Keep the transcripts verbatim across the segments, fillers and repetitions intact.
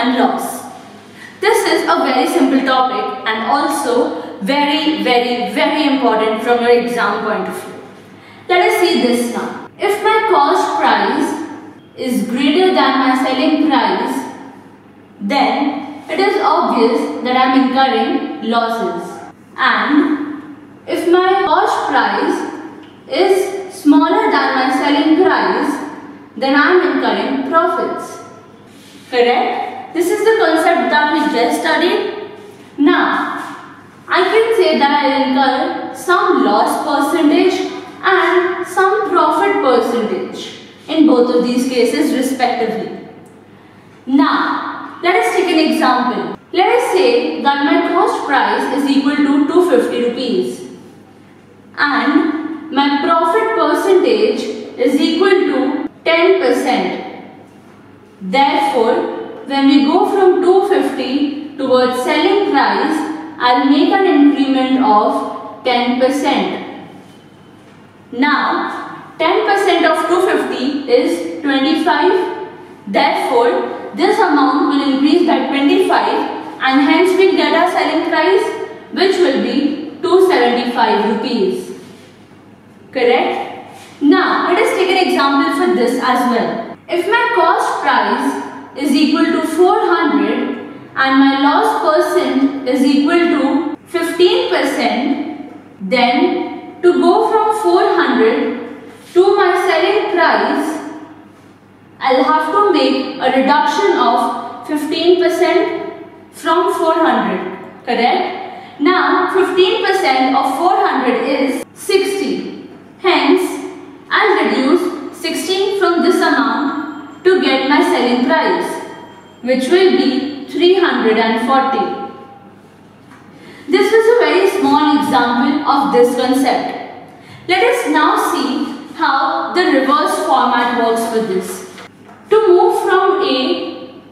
and loss. This is a very simple topic and also very, very, very important from your exam point of view. Let us see this now. If my cost price is greater than my selling price, then it is obvious that I am incurring losses. And if my cost price is smaller than my selling price, then I am incurring profits. Correct? This is the concept that we just studied. Now, I can say that I incur some loss percentage and some profit percentage in both of these cases respectively. Now, let us take an example. Let us say that my cost price is equal to two hundred fifty rupees and my profit percentage is equal to ten percent. Therefore, when we go from two hundred fifty towards selling price, I'll make an increment of ten percent. Now, ten percent of two hundred fifty is twenty-five. Therefore, this amount will increase by twenty-five and hence we get our selling price, which will be two hundred seventy-five rupees. Correct? Now, let us take an example for this as well. If my cost price is equal to four hundred and my loss percent is equal to fifteen percent, then to go from four hundred to my selling price, I'll have to make a reduction of fifteen percent from four hundred, correct? Now, fifteen percent of four hundred is sixty, hence, I'll reduce sixteen from this amount to get my selling price, which will be three hundred forty. This was a very small example of this concept. Let us now see how the reverse format works for this. To move from A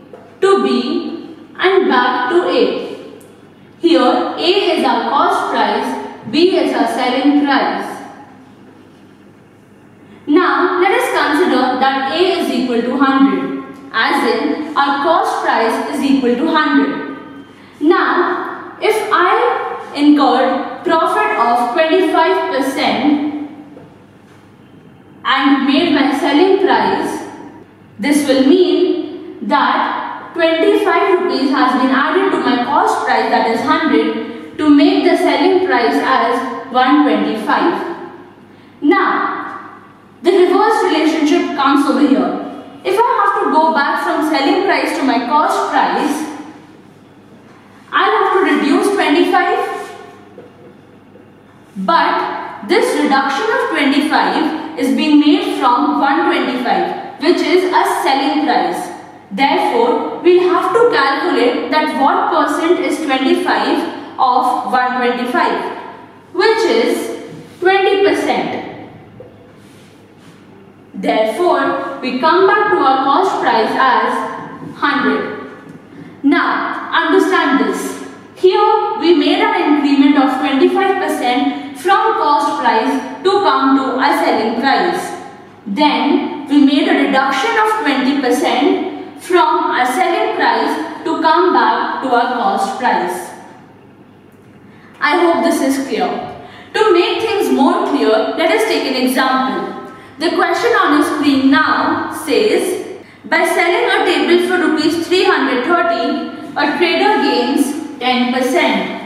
to B and back to A. Here A is our cost price, B is our selling price. Now, let us consider that A is equal to one hundred, as in our cost price is equal to one hundred. Now, if I incurred profit of twenty-five percent and made my selling price, this will mean that twenty-five rupees has been added to my cost price, that is one hundred, to make the selling price as one hundred twenty-five. Now, the reverse relationship comes over here. If I have to go back from selling price to my cost price, I'll have to reduce twenty-five. But this reduction of twenty-five is being made from one hundred twenty-five, which is a selling price. Therefore, we'll have to calculate that what percent is twenty-five of one hundred twenty-five, which is twenty percent. Therefore, we come back to our cost price as one hundred. Now, understand this. Here, we made an increment of twenty-five percent from cost price to come to our selling price. Then, we made a reduction of twenty percent from our selling price to come back to our cost price. I hope this is clear. To make things more clear, let us take an example. The question on the screen now says, by selling a table for rupees three hundred thirty, a trader gains ten percent.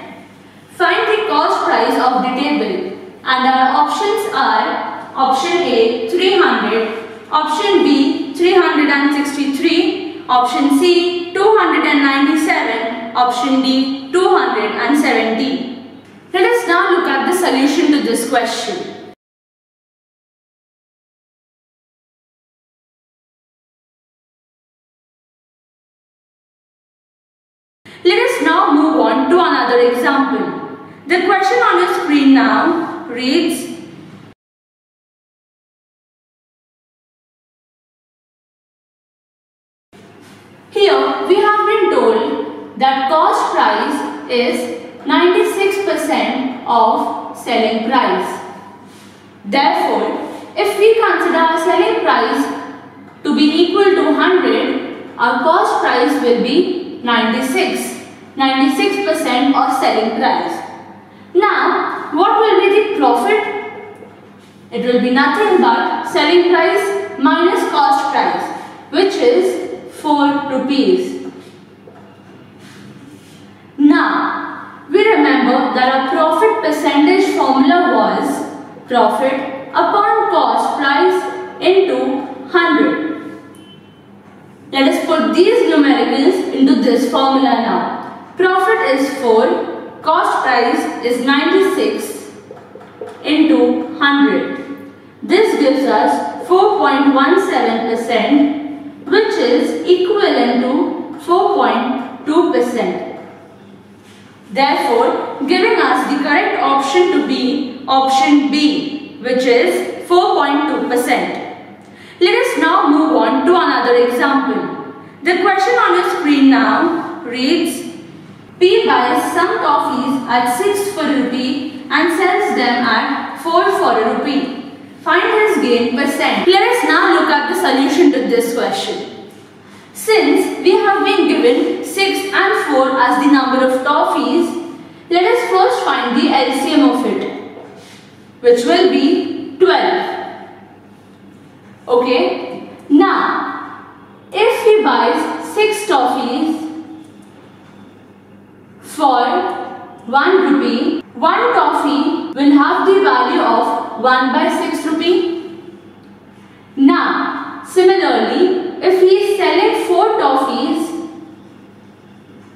Find the cost price of the table, and our options are option A three hundred, option B three hundred sixty-three, option C two hundred ninety-seven, option D two hundred seventy. Let us now look at the solution to this question. Let us now move on to another example. The question on your screen now reads, here we have been told that cost price is ninety-six percent of selling price. Therefore, if we consider our selling price to be equal to one hundred Our cost price will be ninety-six. ninety-six percent of selling price. Now, what will be the profit? It will be nothing but selling price minus cost price, which is four rupees. Now, we remember that our profit percentage formula was profit upon cost price into one hundred. Let us put these numericals into this formula now. Profit is four, cost price is ninety-six into one hundred. This gives us four point one seven percent, which is equivalent to four point two percent. Therefore, giving us the correct option to be option B, which is four point two percent. Let us now move on to another example. The question on your screen now reads, P buys some toffees at six for a rupee and sells them at four for a rupee. Find his gain percent. Let us now look at the solution to this question. Since we have been given six and four as the number of toffees, let us first find the L C M of it, which will be twelve. Okay, now if he buys six toffees for one rupee, one toffee will have the value of one by six rupee. Now, similarly, if he is selling four toffees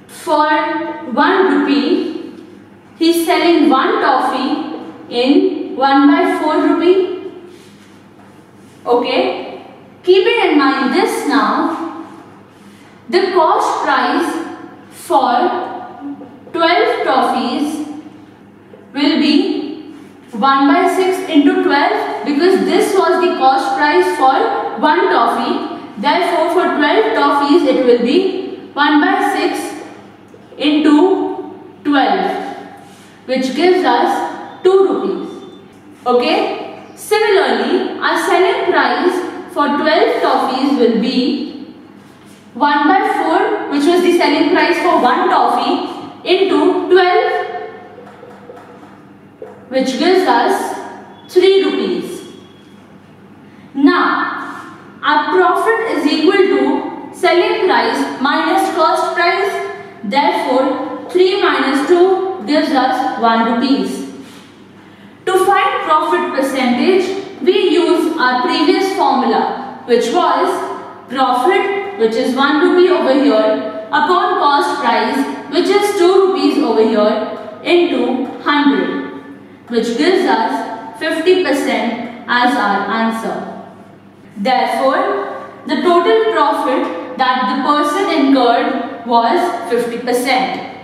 for one rupee, he is selling one toffee in one by four rupee. Okay, keeping in mind this now, the cost price for twelve toffees will be one by six into twelve, because this was the cost price for one toffee. Therefore, for twelve toffees it will be one by six into twelve, which gives us two rupees. Okay. Similarly, our selling price for twelve toffees will be one by four, which was the selling price for one toffee, into twelve, which gives us three rupees. Now, our profit is equal to selling price minus cost price. Therefore, three minus two gives us one rupees. To find profit percentage, we use our previous formula, which was profit, which is one rupee over here, upon cost price, which is two rupees over here, into one hundred, which gives us fifty percent as our answer. Therefore, the total profit that the person incurred was fifty percent.